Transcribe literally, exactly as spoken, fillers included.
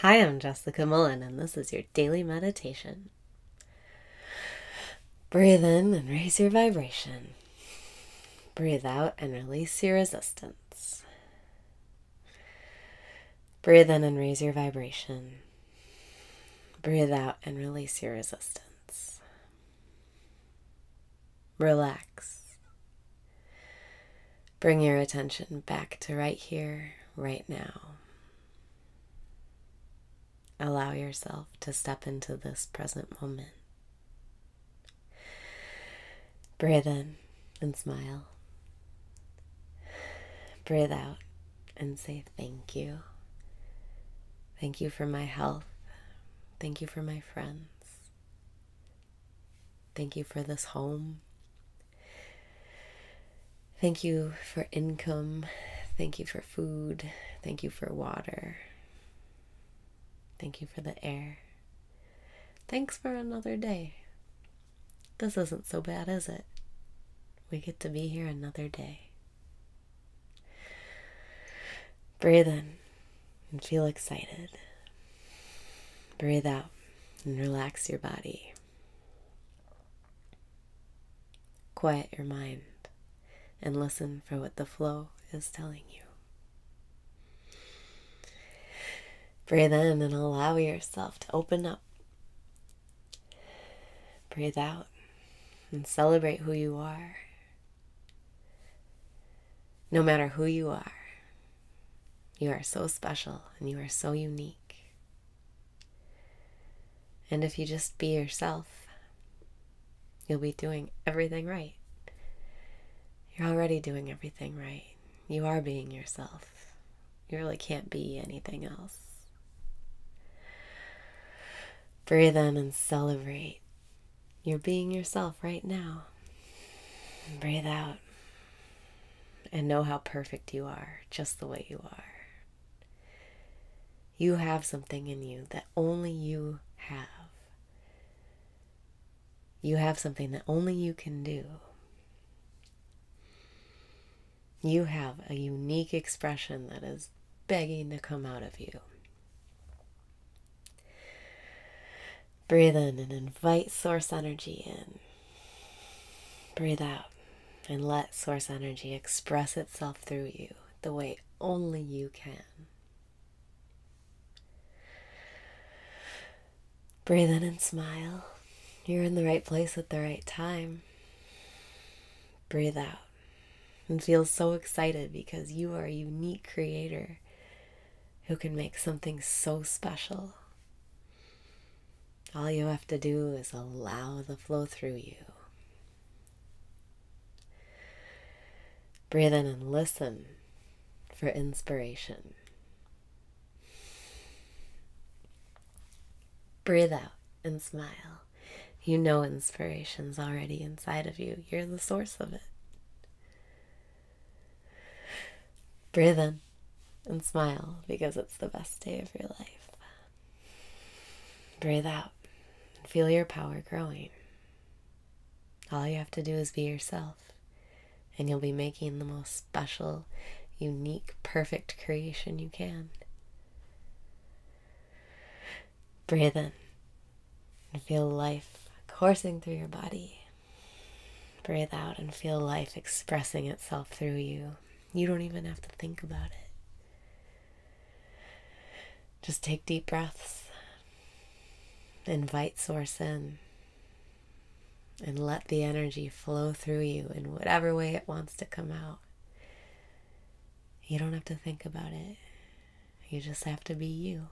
Hi, I'm Jessica Mullen, and this is your daily meditation. Breathe in and raise your vibration. Breathe out and release your resistance. Breathe in and raise your vibration. Breathe out and release your resistance. Relax. Bring your attention back to right here, right now. Allow yourself to step into this present moment. Breathe in and smile. Breathe out and say thank you. Thank you for my health. Thank you for my friends. Thank you for this home. Thank you for income. Thank you for food. Thank you for water. Thank you for the air. Thanks for another day. This isn't so bad, is it? We get to be here another day. Breathe in and feel excited. Breathe out and relax your body. Quiet your mind and listen for what the flow is telling you. Breathe in and allow yourself to open up. Breathe out and celebrate who you are. No matter who you are, you are so special and you are so unique. And if you just be yourself, you'll be doing everything right. You're already doing everything right. You are being yourself. You really can't be anything else. Breathe in and celebrate. You're being yourself right now. Breathe out and know how perfect you are, just the way you are. You have something in you that only you have. You have something that only you can do. You have a unique expression that is begging to come out of you. Breathe in and invite source energy in. Breathe out and let source energy express itself through you the way only you can. Breathe in and smile. You're in the right place at the right time. Breathe out and feel so excited because you are a unique creator who can make something so special. All you have to do is allow the flow through you. Breathe in and listen for inspiration. Breathe out and smile. You know inspiration's already inside of you. You're the source of it. Breathe in and smile because it's the best day of your life. Breathe out. Feel your power growing. All you have to do is be yourself, and you'll be making the most special, unique, perfect creation you can. Breathe in and feel life coursing through your body. Breathe out and feel life expressing itself through you. You don't even have to think about it. Just take deep breaths. Invite source in and let the energy flow through you in whatever way it wants to come out. You don't have to think about it. You just have to be you.